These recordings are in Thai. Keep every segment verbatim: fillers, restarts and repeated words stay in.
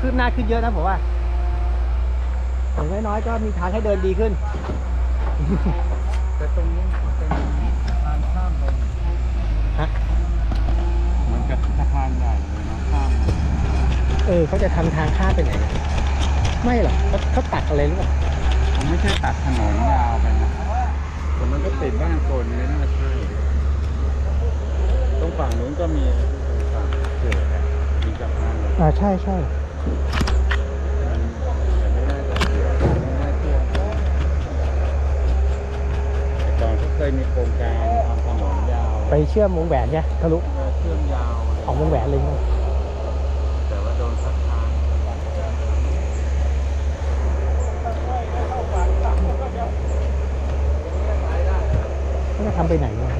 คืบหน้าขึ้นเยอะนะผมว่าอย่างน้อยๆก็มีทางให้เดินดีขึ้นแต่ตรงนี้เป็นทางข้ามลงฮะเหมือนกับสะพานใหญ่เลยนะข้ามเออเขาจะทำทางข้ามไปไหนไม่หรอกเขาเขาตัดอะไรหรือเปล่าผมไม่ใช่ตัดถนนยาวไปนะแต่มันก็ติดบ้านคนเลยน่าใช่ตรงฝั่งนู้นก็มีฝั่งเขื่อนมีสะพานอ่าใช่ใช่เคยมีโครงการทำถนนยาวไปเชื่อมวงแหวนใช่ทะลุเชื่อมยาวออกวงแหวนเลยแต่ว่าโดนทับทางน่าทำไปไหนเนี่ย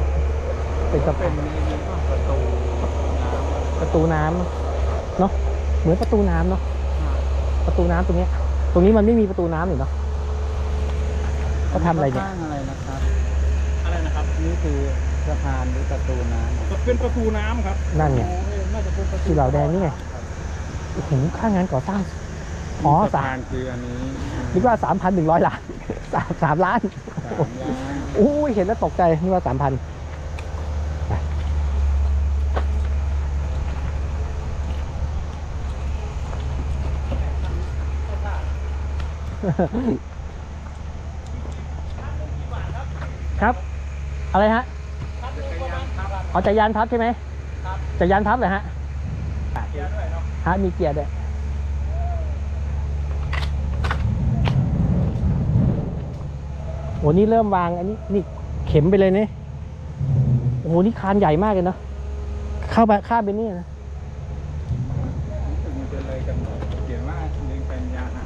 เป็นสะพานประตูน้ำประตูน้ำเนาะเหมือนประตูน้ำเนาะประตูน้ำตรงนี้ตรงนี้มันไม่มีประตูน้ำหรือเนาะเขาทำอะไรเนี่ยนี่คือสะพานหรือประตูน้ำเป็นประตูน้ำครับนั่นไงคือเหล่าแดงนี่ไงถึงข้างงานก่อสร้างอ๋อสะพานคืออันนี้นึกว่า สามพันหนึ่งร้อย ล้านสามล้านอู้เห็นแล้วตกใจนึกว่า สามพัน ครับอะไรฮะเอาจักรยานพับใช่ไหมจักรยานพับเลยฮะฮะมีเกียร์ด้วยโอ้นี่เริ่มวางอันนี้นี่เข็มไปเลยเนี่ยโอ้โหนี่คานใหญ่มากเลยเนาะเข้าไปข้ามไปนี่นะเขียนว่ายังเป็นยาหา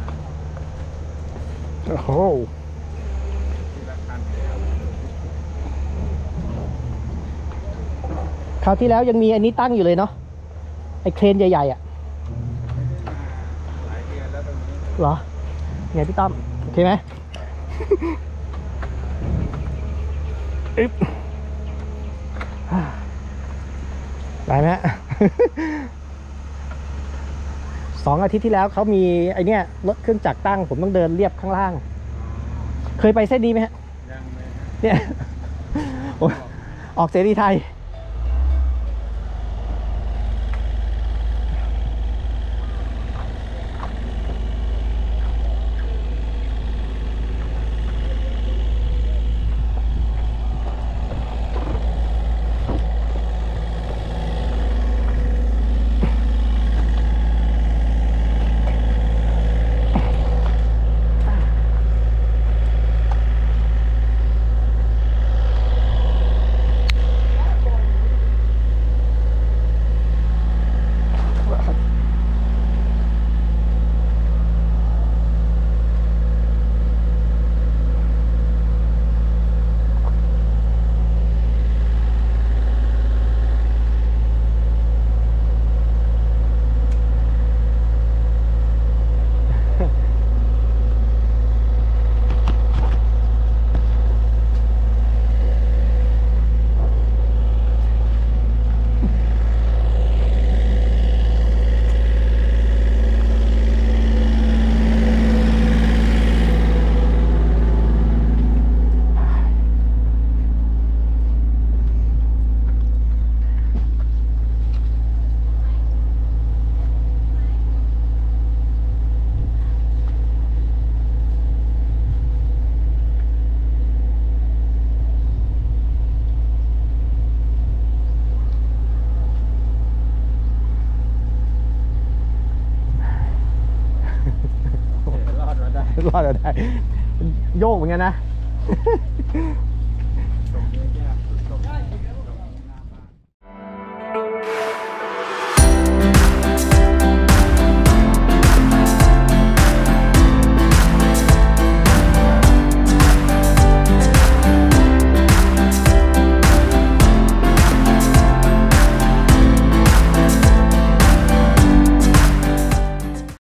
โอ้โหคราวที่แล้วยังมีอันนี้ตั้งอยู่เลยเนาะไอ้เครนใหญ่ๆอ่ะเหรอไงพี่ต้อมโอเคไหมอึ๊บได้ไหมสองอาทิตย์ที่แล้วเขามีไอเนี้ยรถเครื่องจักรตั้งผมต้องเดินเรียบข้างล่างเคยไปเส้นนี้ไหมฮะเนี่ยออกเสรีไทยรอดได้โยกเหมือนกันนะ